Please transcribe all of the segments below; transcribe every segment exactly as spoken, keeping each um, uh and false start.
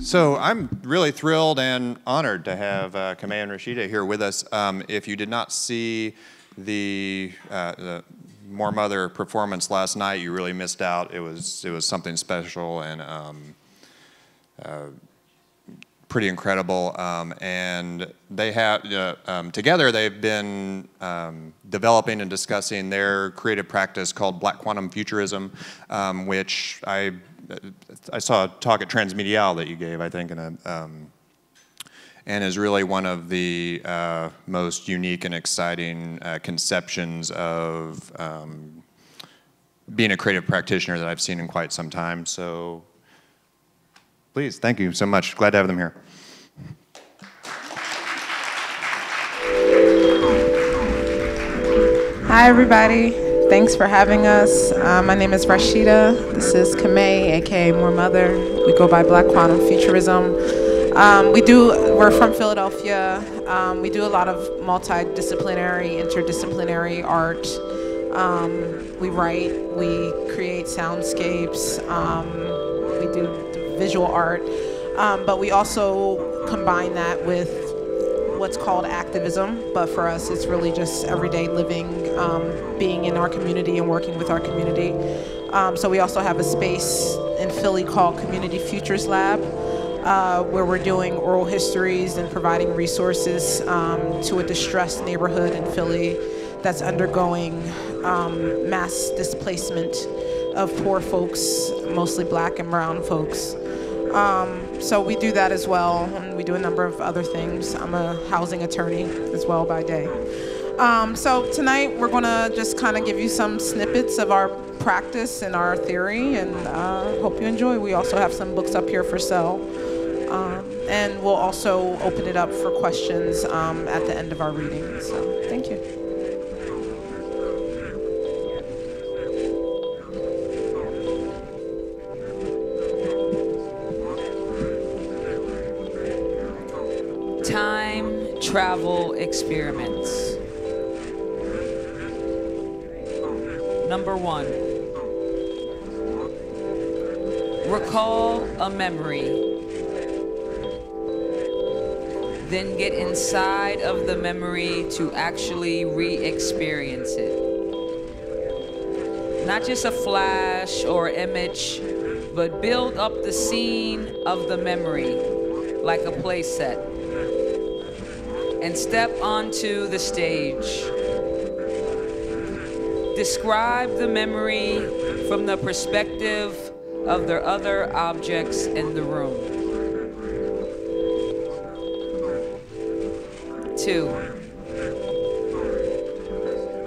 So I'm really thrilled and honored to have uh, Camae and Rasheedah here with us. Um, if you did not see the, uh, the Moor Mother performance last night, you really missed out. It was it was something special and um, uh, pretty incredible. Um, and they have uh, um, together they've been um, developing and discussing their creative practice called Black Quantum Futurism, um, which I. I saw a talk at Transmediale that you gave, I think, and, um, and is really one of the uh, most unique and exciting uh, conceptions of um, being a creative practitioner that I've seen in quite some time. So please, thank you so much. Glad to have them here. Hi, everybody. Thanks for having us. Uh, my name is Rasheedah. This is Camae, aka Moor Mother. We go by Black Quantum Futurism. Um, we do. We're from Philadelphia. Um, we do a lot of multidisciplinary, interdisciplinary art. Um, we write. We create soundscapes. Um, we do visual art, um, but we also combine that with what's called activism, but for us it's really just everyday living, um, being in our community and working with our community. Um, so we also have a space in Philly called Community Futures Lab, uh, where we're doing oral histories and providing resources um, to a distressed neighborhood in Philly that's undergoing um, mass displacement of poor folks, mostly black and brown folks. Um, so we do that as well, and we do a number of other things. I'm a housing attorney as well by day. Um, so tonight we're going to just kind of give you some snippets of our practice and our theory, and uh, hope you enjoy. We also have some books up here for sale, um, and we'll also open it up for questions um, at the end of our reading. So thank you. Time travel experiments. Number one, recall a memory, then get inside of the memory to actually re-experience it. Not just a flash or image, but build up the scene of the memory like a play set, and step onto the stage. Describe the memory from the perspective of the other objects in the room. Two,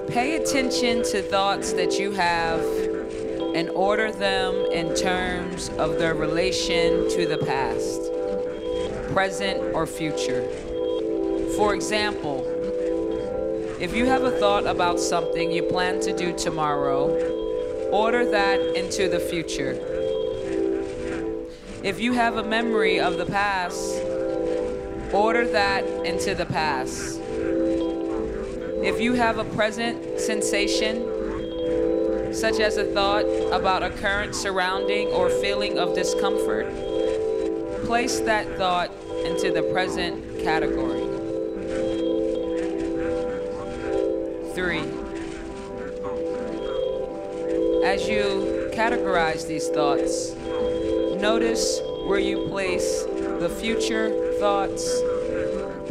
pay attention to thoughts that you have and order them in terms of their relation to the past, present, or future. For example, if you have a thought about something you plan to do tomorrow, order that into the future. If you have a memory of the past, order that into the past. If you have a present sensation, such as a thought about a current surrounding or feeling of discomfort, place that thought into the present category. Three, as you categorize these thoughts, notice where you place the future thoughts,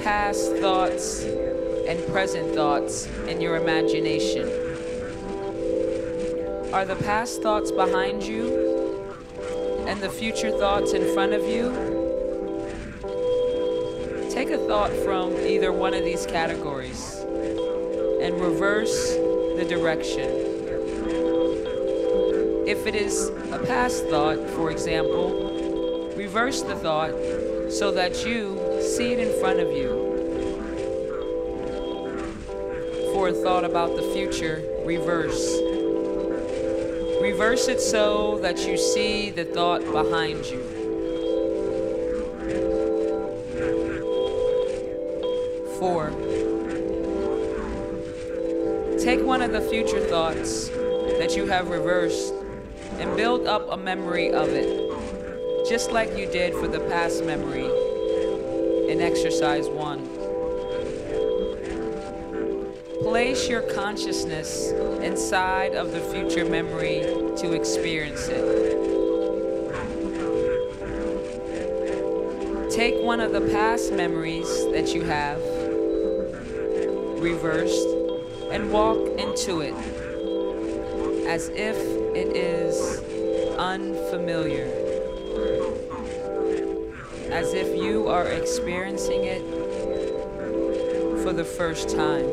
past thoughts, and present thoughts in your imagination. Are the past thoughts behind you and the future thoughts in front of you? Take a thought from either one of these categories and reverse the direction. If it is a past thought, for example, reverse the thought so that you see it in front of you. For a thought about the future, reverse. Reverse it so that you see the thought behind you. Four, take one of the future thoughts that you have reversed and build up a memory of it, just like you did for the past memory in exercise one. Place your consciousness inside of the future memory to experience it. Take one of the past memories that you have, reversed, and walk into it as if it is unfamiliar, as if you are experiencing it for the first time.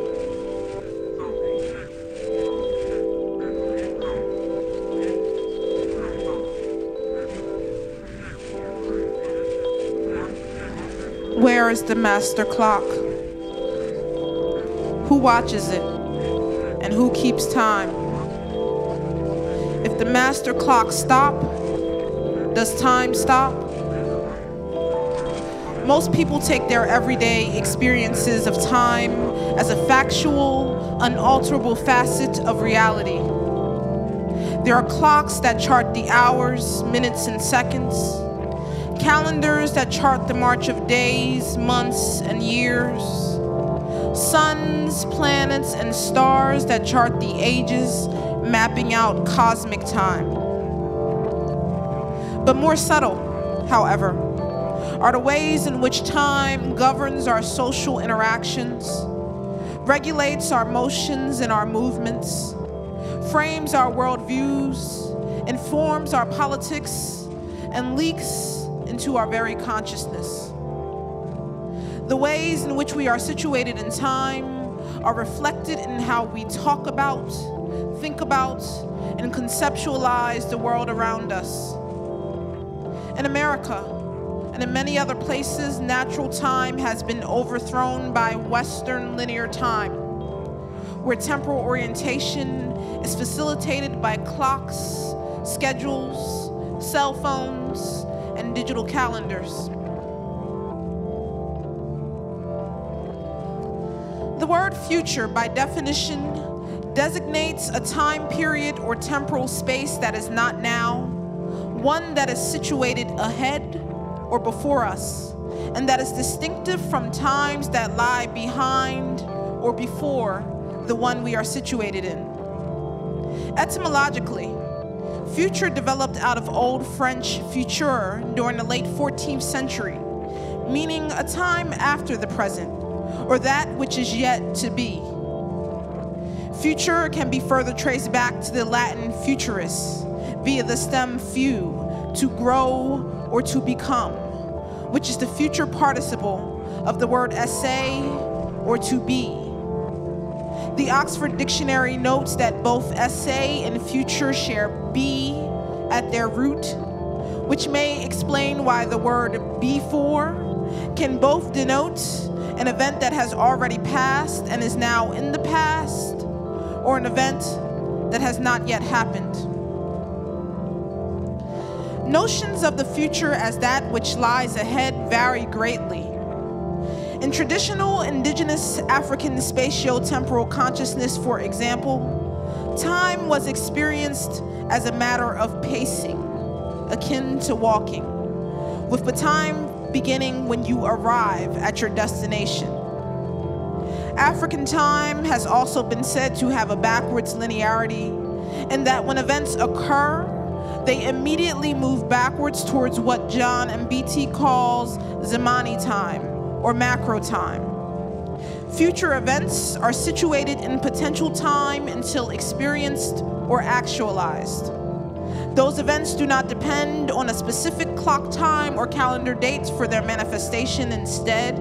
Where is the master clock? Who watches it? And who keeps time? If the master clock stops, does time stop? Most people take their everyday experiences of time as a factual, unalterable facet of reality. There are clocks that chart the hours, minutes, and seconds, calendars that chart the march of days, months, and years, suns, planets, and stars that chart the ages, mapping out cosmic time. But more subtle, however, are the ways in which time governs our social interactions, regulates our motions and our movements, frames our worldviews, informs our politics, and leaks into our very consciousness. The ways in which we are situated in time are reflected in how we talk about, think about, and conceptualize the world around us. In America, and in many other places, natural time has been overthrown by Western linear time, where temporal orientation is facilitated by clocks, schedules, cell phones, and digital calendars. The word future, by definition, designates a time period or temporal space that is not now, one that is situated ahead or before us, and that is distinctive from times that lie behind or before the one we are situated in. Etymologically, future developed out of Old French futur during the late fourteenth century, meaning a time after the present, or that which is yet to be. Future can be further traced back to the Latin futurus, via the stem fu, to grow or to become, which is the future participle of the word esse, or to be. The Oxford Dictionary notes that both esse and future share be at their root, which may explain why the word before can both denote an event that has already passed and is now in the past, or an event that has not yet happened. Notions of the future as that which lies ahead vary greatly. In traditional indigenous African spatiotemporal consciousness, for example, time was experienced as a matter of pacing, akin to walking, with the time beginning when you arrive at your destination. African time has also been said to have a backwards linearity, in that when events occur, they immediately move backwards towards what John Mbiti calls Zamani time, or macro time. Future events are situated in potential time until experienced or actualized. Those events do not depend on a specific clock time or calendar dates for their manifestation. Instead,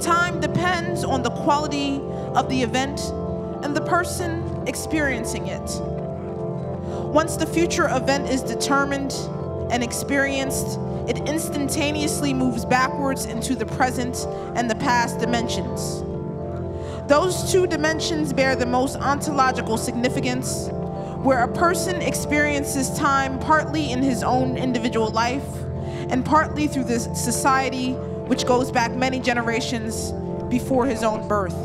time depends on the quality of the event and the person experiencing it. Once the future event is determined and experienced, it instantaneously moves backwards into the present and the past dimensions. Those two dimensions bear the most ontological significance, where a person experiences time partly in his own individual life and partly through this society which goes back many generations before his own birth.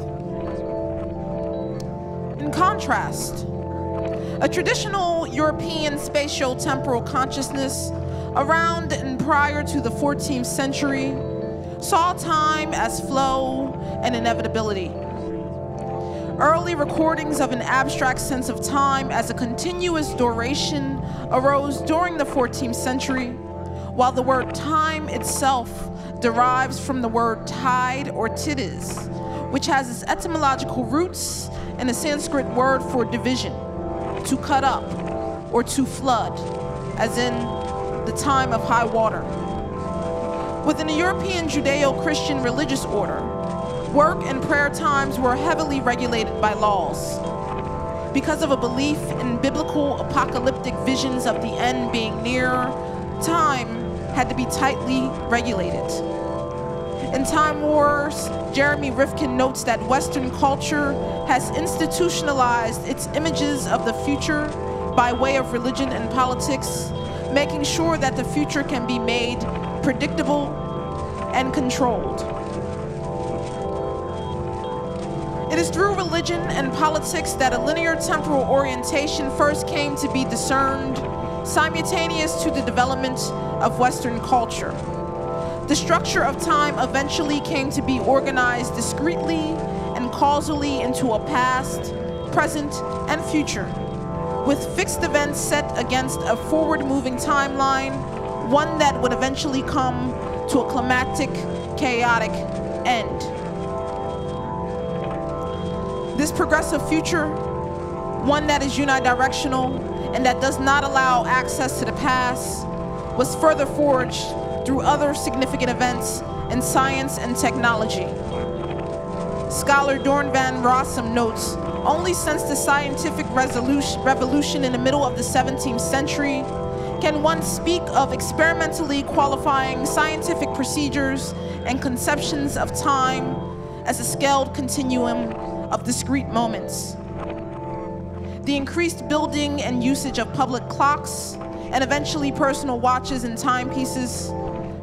In contrast, a traditional European spatiotemporal consciousness around and prior to the fourteenth century, saw time as flow and inevitability. Early recordings of an abstract sense of time as a continuous duration arose during the fourteenth century, while the word time itself derives from the word tide or tidis, which has its etymological roots in a Sanskrit word for division, to cut up or to flood, as in the time of high water. Within the European Judeo-Christian religious order, work and prayer times were heavily regulated by laws. Because of a belief in biblical apocalyptic visions of the end being near, time had to be tightly regulated. In Time Wars, Jeremy Rifkin notes that Western culture has institutionalized its images of the future by way of religion and politics, making sure that the future can be made predictable and controlled. It is through religion and politics that a linear temporal orientation first came to be discerned, simultaneous to the development of Western culture. The structure of time eventually came to be organized discretely and causally into a past, present, and future, with fixed events set against a forward-moving timeline, one that would eventually come to a climactic, chaotic end. This progressive future, one that is unidirectional and that does not allow access to the past, was further forged through other significant events in science and technology. Scholar Dorn van Rossum notes, only since the scientific revolution in the middle of the seventeenth century can one speak of experimentally qualifying scientific procedures and conceptions of time as a scaled continuum of discrete moments. The increased building and usage of public clocks and eventually personal watches and timepieces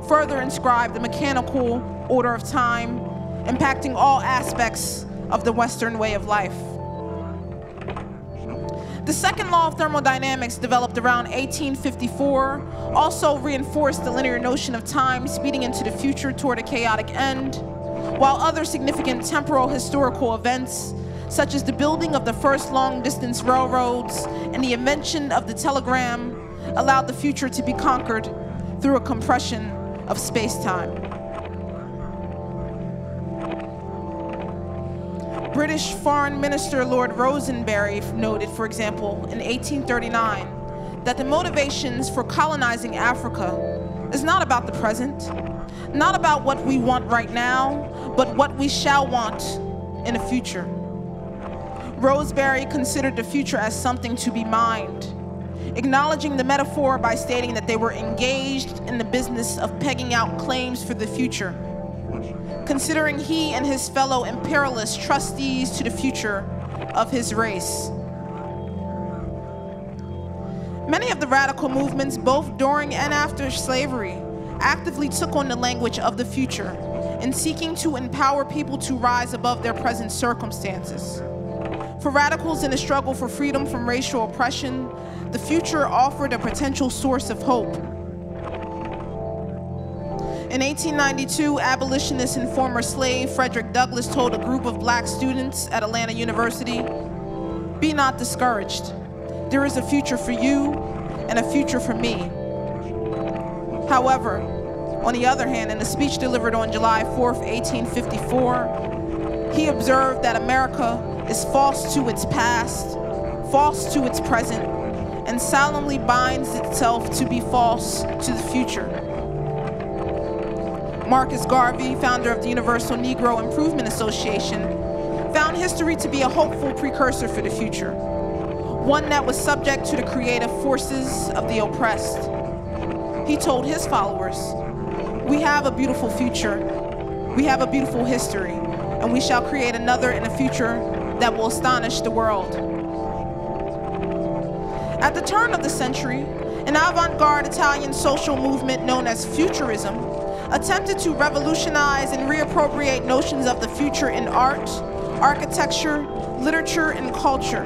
further inscribed the mechanical order of time, impacting all aspects of the Western way of life. The second law of thermodynamics, developed around eighteen fifty-four, also reinforced the linear notion of time speeding into the future toward a chaotic end, while other significant temporal historical events, such as the building of the first long-distance railroads and the invention of the telegram, allowed the future to be conquered through a compression of space-time. British Foreign Minister Lord Rosenberry noted, for example, in eighteen thirty-nine, that the motivations for colonizing Africa is not about the present, not about what we want right now, but what we shall want in the future. Rosenberry considered the future as something to be mined, acknowledging the metaphor by stating that they were engaged in the business of pegging out claims for the future. Considering he and his fellow imperialists trustees to the future of his race. Many of the radical movements, both during and after slavery, actively took on the language of the future in seeking to empower people to rise above their present circumstances. For radicals in the struggle for freedom from racial oppression, the future offered a potential source of hope. In eighteen ninety-two, abolitionist and former slave Frederick Douglass told a group of black students at Atlanta University, "Be not discouraged. There is a future for you and a future for me." However, on the other hand, in a speech delivered on July fourth, eighteen fifty-four, he observed that America is false to its past, false to its present, and solemnly binds itself to be false to the future. Marcus Garvey, founder of the Universal Negro Improvement Association, found history to be a hopeful precursor for the future, one that was subject to the creative forces of the oppressed. He told his followers, "We have a beautiful future, we have a beautiful history, and we shall create another in the future that will astonish the world." At the turn of the century, an avant-garde Italian social movement known as Futurism attempted to revolutionize and reappropriate notions of the future in art, architecture, literature, and culture.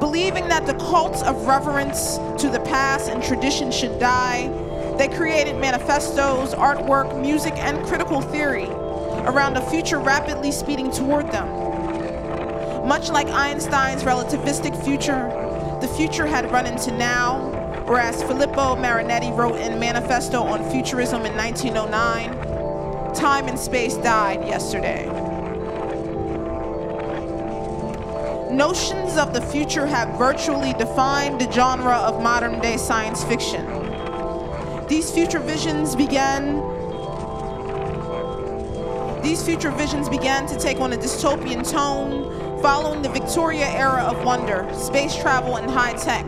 Believing that the cults of reverence to the past and tradition should die, they created manifestos, artwork, music, and critical theory around a future rapidly speeding toward them. Much like Einstein's relativistic future, the future had run into now, or as Filippo Marinetti wrote in Manifesto on Futurism in nineteen oh nine, time and space died yesterday. Notions of the future have virtually defined the genre of modern-day science fiction. These future visions began These future visions began to take on a dystopian tone following the Victoria era of wonder, space travel, and high tech.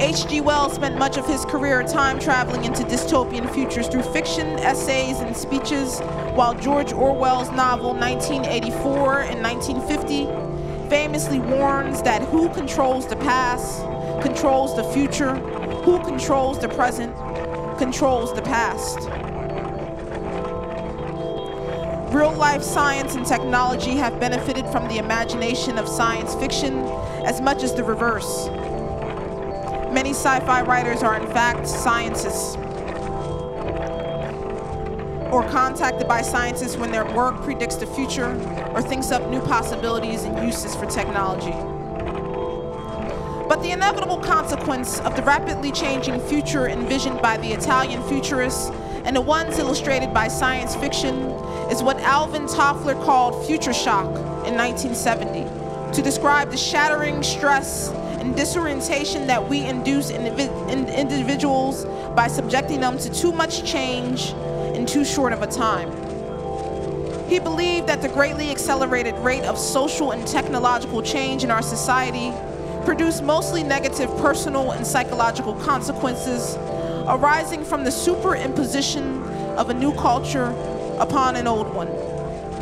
H G Wells spent much of his career time traveling into dystopian futures through fiction, essays, and speeches, while George Orwell's novel nineteen eighty-four and nineteen fifty famously warns that who controls the past controls the future, who controls the present controls the past. Real-life science and technology have benefited from the imagination of science fiction as much as the reverse. Many sci-fi writers are in fact scientists, or contacted by scientists when their work predicts the future or thinks up new possibilities and uses for technology. But the inevitable consequence of the rapidly changing future envisioned by the Italian futurists and the ones illustrated by science fiction is what Alvin Toffler called future shock in nineteen seventy to describe the shattering stress and disorientation that we induce in individuals by subjecting them to too much change in too short of a time. He believed that the greatly accelerated rate of social and technological change in our society produced mostly negative personal and psychological consequences arising from the superimposition of a new culture upon an old one,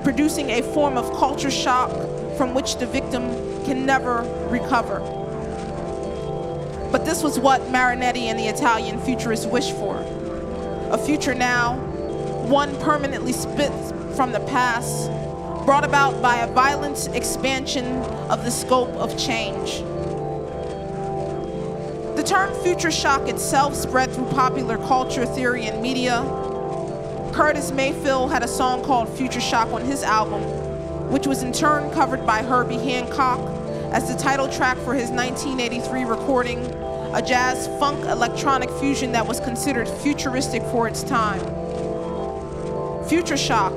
producing a form of culture shock from which the victim can never recover. But this was what Marinetti and the Italian futurists wished for, a future now, one permanently split from the past, brought about by a violent expansion of the scope of change. The term future shock itself spread through popular culture, theory, and media. Curtis Mayfield had a song called Future Shock on his album, which was in turn covered by Herbie Hancock as the title track for his nineteen eighty-three recording, a jazz funk electronic fusion that was considered futuristic for its time. Future shock,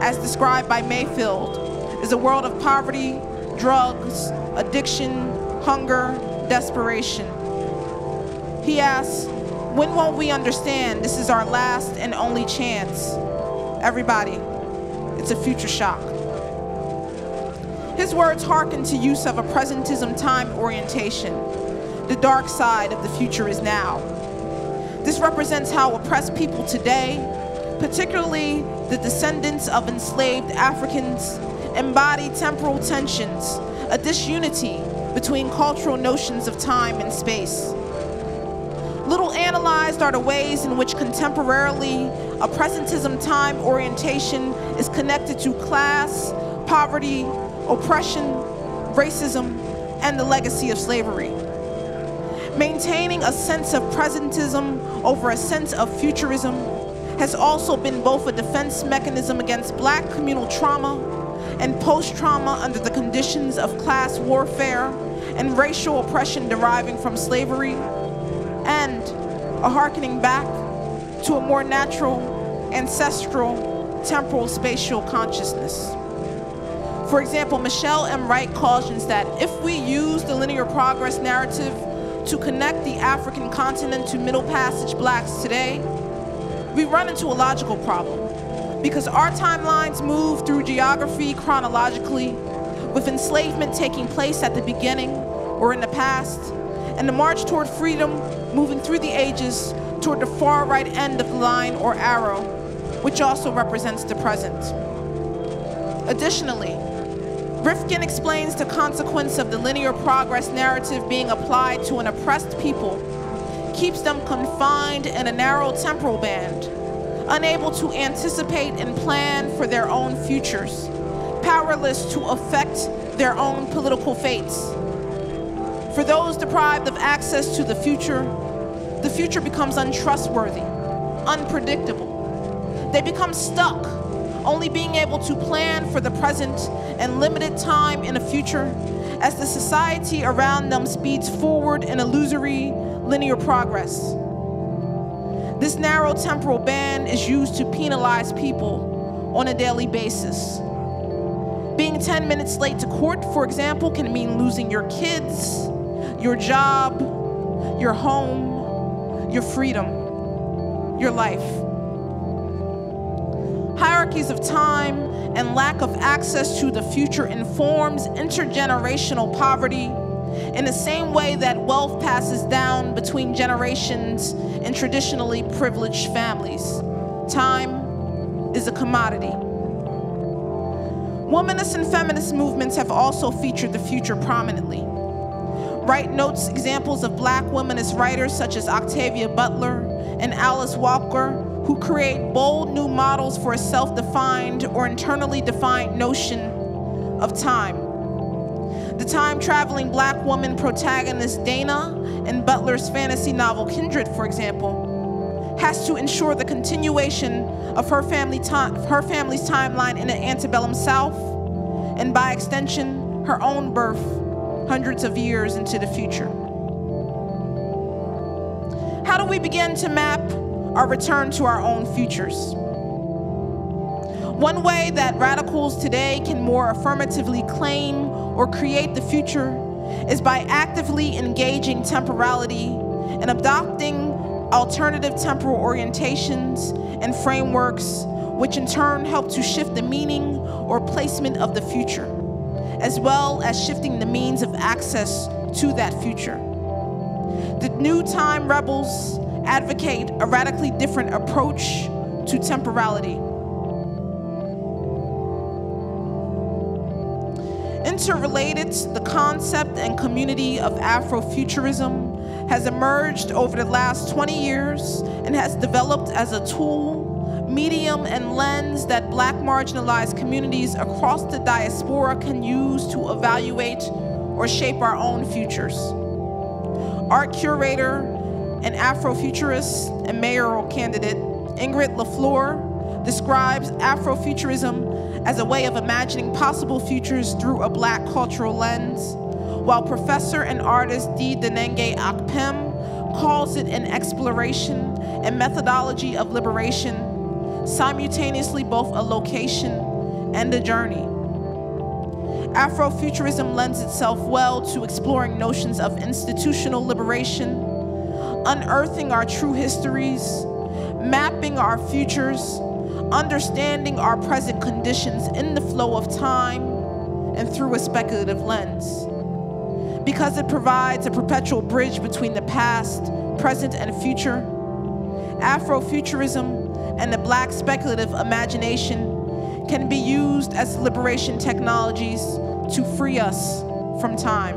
as described by Mayfield, is a world of poverty, drugs, addiction, hunger, desperation. He asks, when won't we understand this is our last and only chance? Everybody, it's a future shock. His words hearken to use of a presentism time orientation. The dark side of the future is now. This represents how oppressed people today, particularly the descendants of enslaved Africans, embody temporal tensions, a disunity between cultural notions of time and space. Little analyzed are the ways in which contemporarily a presentism time orientation is connected to class, poverty, oppression, racism, and the legacy of slavery. Maintaining a sense of presentism over a sense of futurism has also been both a defense mechanism against Black communal trauma and post-trauma under the conditions of class warfare and racial oppression deriving from slavery, and a hearkening back to a more natural, ancestral, temporal, spatial consciousness. For example, Michelle M. Wright cautions that if we use the linear progress narrative to connect the African continent to Middle Passage Blacks today, we run into a logical problem because our timelines move through geography chronologically, with enslavement taking place at the beginning or in the past, and the march toward freedom moving through the ages toward the far right end of the line or arrow, which also represents the present. Additionally, Rifkin explains the consequence of the linear progress narrative being applied to an oppressed people keeps them confined in a narrow temporal band, unable to anticipate and plan for their own futures, powerless to affect their own political fates. For those deprived of access to the future, the future becomes untrustworthy, unpredictable. They become stuck, only being able to plan for the present and limited time in the future as the society around them speeds forward in illusory linear progress. This narrow temporal band is used to penalize people on a daily basis. Being ten minutes late to court, for example, can mean losing your kids, your job, your home, your freedom, your life. Hierarchies of time and lack of access to the future informs intergenerational poverty in the same way that wealth passes down between generations in traditionally privileged families. Time is a commodity. Womanist and feminist movements have also featured the future prominently. Wright notes examples of black womanist writers such as Octavia Butler and Alice Walker, who create bold new models for a self-defined or internally defined notion of time. The time-traveling black woman protagonist Dana in Butler's fantasy novel Kindred, for example, has to ensure the continuation of her, family her family's timeline in the antebellum South, and by extension, her own birth hundreds of years into the future. How do we begin to map our return to our own futures? One way that radicals today can more affirmatively claim or create the future is by actively engaging temporality and adopting alternative temporal orientations and frameworks, which in turn help to shift the meaning or placement of the future, as well as shifting the means of access to that future. The New Time Rebels advocate a radically different approach to temporality. Interrelated, the concept and community of Afrofuturism has emerged over the last twenty years and has developed as a tool, medium, and lens that black marginalized communities across the diaspora can use to evaluate or shape our own futures. Art curator and Afrofuturist and mayoral candidate Ingrid LaFleur describes Afrofuturism as a way of imagining possible futures through a black cultural lens, while professor and artist D. Denenge Akpem calls it an exploration and methodology of liberation, simultaneously both a location and a journey. Afrofuturism lends itself well to exploring notions of institutional liberation, unearthing our true histories, mapping our futures, understanding our present conditions in the flow of time and through a speculative lens, because it provides a perpetual bridge between the past, present, and future. Afrofuturism and the black speculative imagination can be used as liberation technologies to free us from time.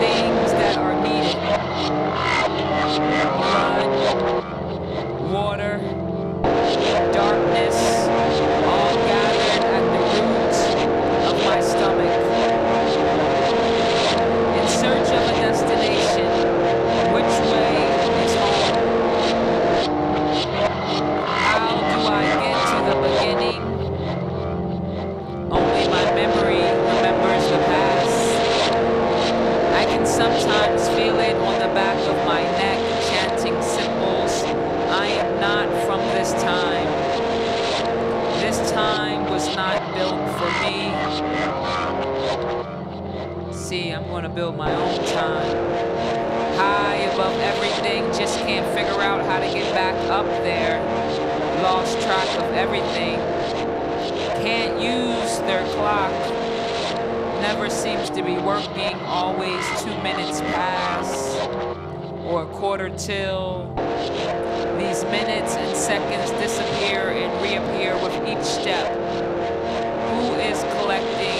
Things see, I'm gonna build my own time. High above everything, just can't figure out how to get back up there. Lost track of everything. Can't use their clock. Never seems to be working, always two minutes pass, or a quarter till. These minutes and seconds disappear and reappear with each step. Who is collecting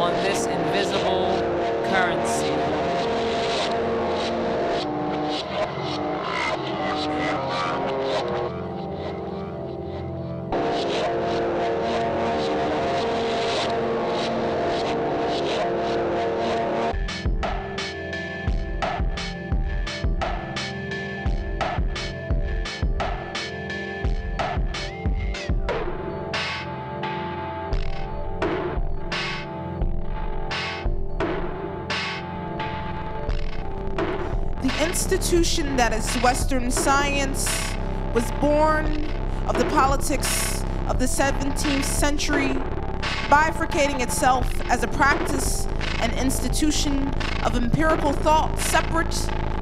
on this invisible currency? Institution that is Western science was born of the politics of the seventeenth century, bifurcating itself as a practice and institution of empirical thought separate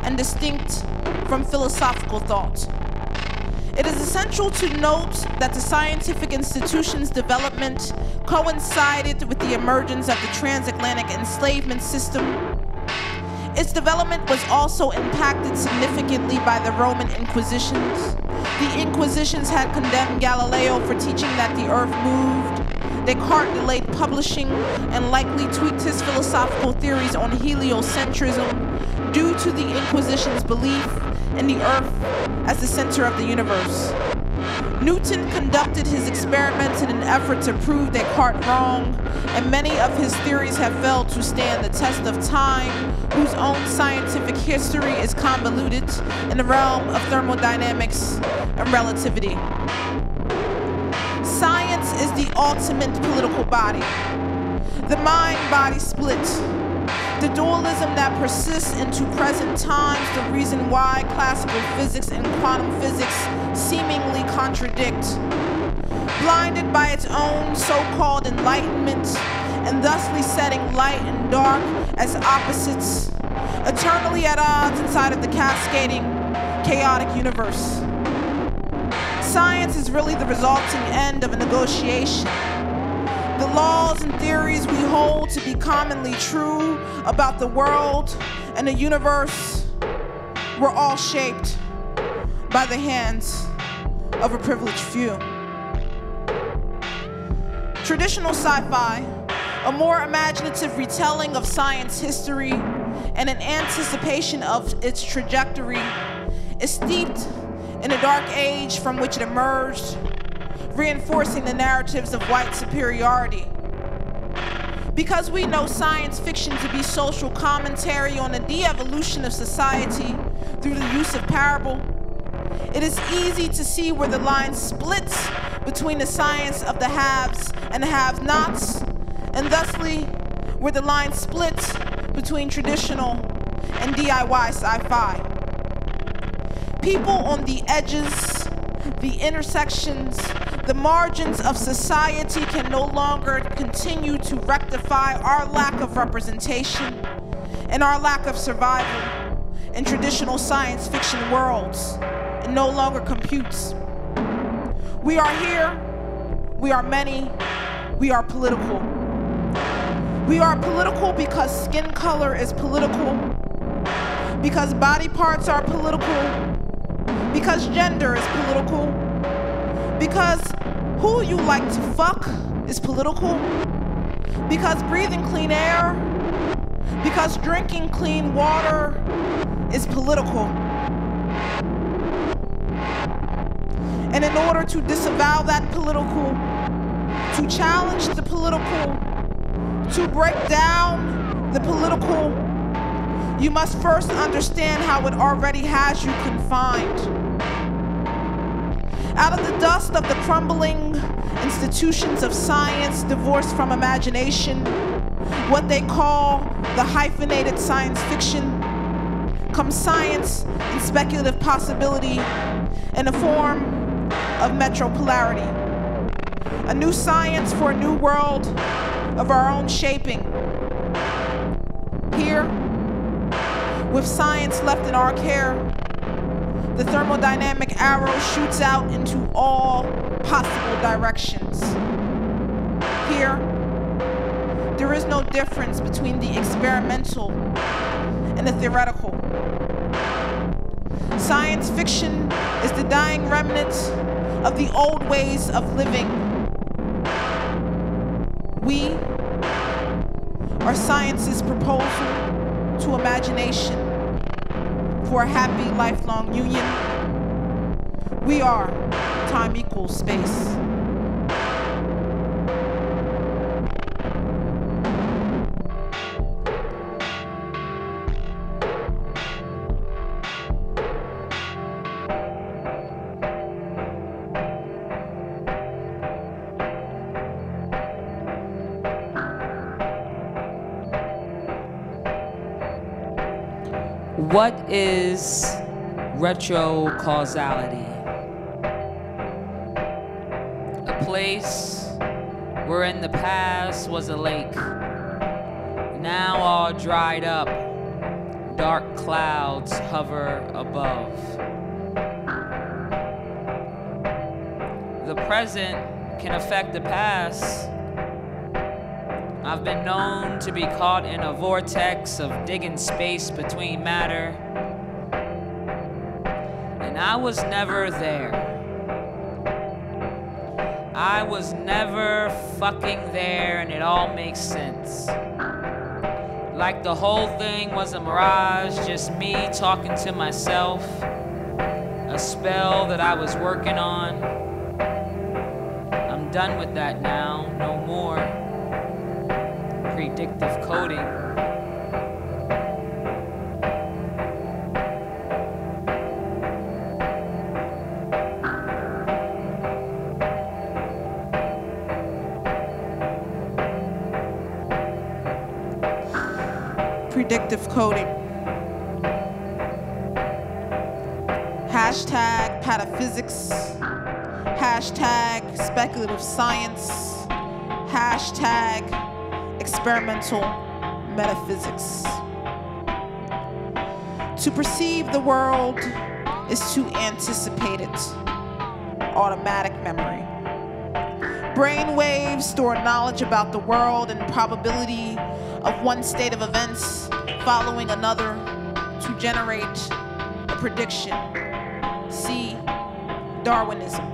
and distinct from philosophical thought. It is essential to note that the scientific institution's development coincided with the emergence of the transatlantic enslavement system. Its development was also impacted significantly by the Roman Inquisitions. The Inquisitions had condemned Galileo for teaching that the earth moved. Descartes delayed publishing and likely tweaked his philosophical theories on heliocentrism due to the Inquisition's belief in the earth as the center of the universe. Newton conducted his experiments in an effort to prove Descartes wrong, and many of his theories have failed to stand the test of time, whose own scientific history is convoluted in the realm of thermodynamics and relativity. Science is the ultimate political body, the mind-body split. The dualism that persists into present times, the reason why classical physics and quantum physics seemingly contradict. Blinded by its own so-called enlightenment, and thusly setting light and dark as opposites, eternally at odds inside of the cascading, chaotic universe. Science is really the resulting end of a negotiation. The laws and theories we hold to be commonly true about the world and the universe were all shaped by the hands of a privileged few. Traditional sci-fi, a more imaginative retelling of science history and an anticipation of its trajectory, is steeped in a dark age from which it emerged, reinforcing the narratives of white superiority. Because we know science fiction to be social commentary on the de-evolution of society through the use of parable, it is easy to see where the line splits between the science of the haves and the have-nots, and thusly where the line splits between traditional and D I Y sci-fi. People on the edges, the intersections, the margins of society can no longer continue to rectify our lack of representation and our lack of survival in traditional science fiction worlds. It no longer computes. We are here, we are many, we are political. We are political because skin color is political, because body parts are political, because gender is political, because who you like to fuck is political, because breathing clean air, because drinking clean water is political. And in order to disavow that political, to challenge the political, to break down the political, you must first understand how it already has you confined. Out of the dust of the crumbling institutions of science divorced from imagination, what they call the hyphenated science fiction, comes science and speculative possibility in a form of metropolarity. A new science for a new world of our own shaping. here, with science left in our care. The thermodynamic arrow shoots out into all possible directions. Here, there is no difference between the experimental and the theoretical. Science fiction is the dying remnants of the old ways of living. We are science's proposal to imagination for a happy lifelong union. We are time equals space. What is retrocausality? A place where in the past was a lake, now all dried up, dark clouds hover above. The present can affect the past. I've been known to be caught in a vortex of digging space between matter. And I was never there. I was never fucking there, and it all makes sense. Like the whole thing was a mirage, just me talking to myself. A spell that I was working on. I'm done with that now, no more. Predictive coding. Predictive coding. Hashtag pataphysics. Hashtag speculative science. Hashtag experimental metaphysics. To perceive the world is to anticipate it. Automatic memory. Brain waves store knowledge about the world and probability of one state of events following another to generate a prediction. See Darwinism.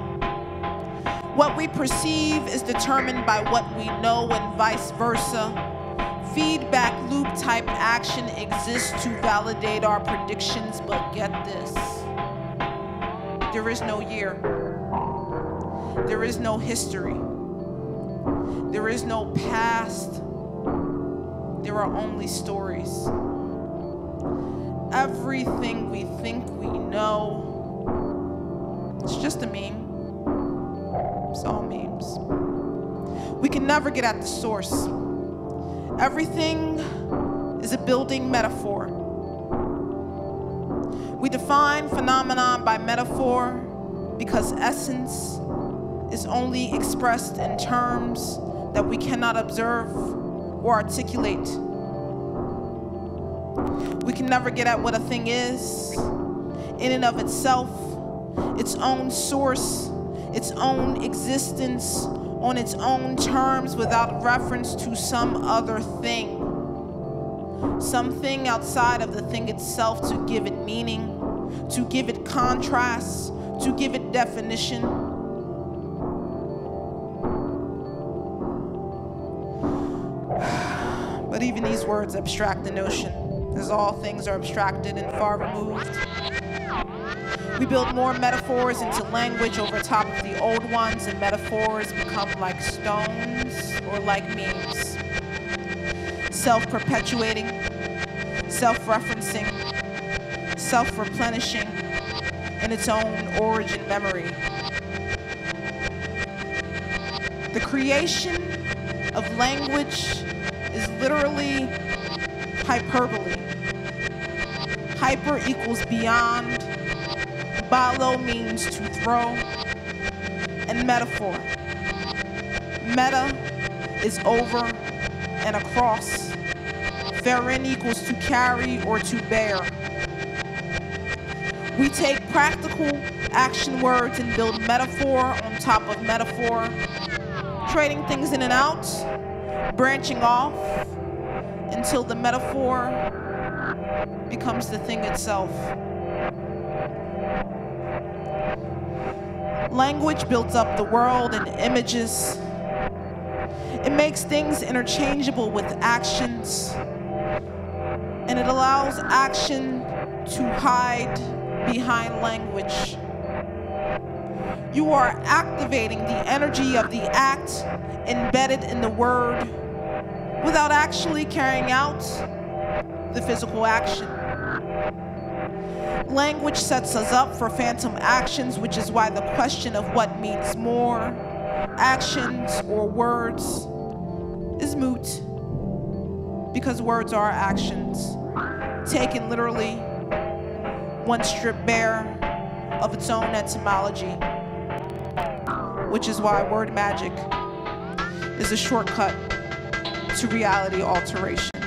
What we perceive is determined by what we know and vice versa. Feedback loop type action exists to validate our predictions, but get this. There is no year. There is no history. There is no past. There are only stories. Everything we think we know, it's just a meme. It's all memes. We can never get at the source. Everything is a building metaphor. We define phenomenon by metaphor because essence is only expressed in terms that we cannot observe or articulate. We can never get at what a thing is in and of itself, its own source, its own existence on its own terms without reference to some other thing. Something outside of the thing itself to give it meaning, to give it contrast, to give it definition. But even these words abstract the notion, as all things are abstracted and far removed. We build more metaphors into language over top of the old ones, and metaphors become like stones or like memes. Self-perpetuating, self-referencing, self-replenishing in its own origin memory. The creation of language is literally hyperbole. Hyper equals beyond. Balo means to throw, and metaphor. Meta is over and across. Veren equals to carry or to bear. We take practical action words and build metaphor on top of metaphor, trading things in and out, branching off until the metaphor becomes the thing itself. Language builds up the world and images. It makes things interchangeable with actions, and it allows action to hide behind language. You are activating the energy of the act embedded in the word without actually carrying out the physical action. Language sets us up for phantom actions, which is why the question of what means more, actions or words, is moot, because words are actions, taken literally, one stripped bare of its own etymology, which is why word magic is a shortcut to reality alteration.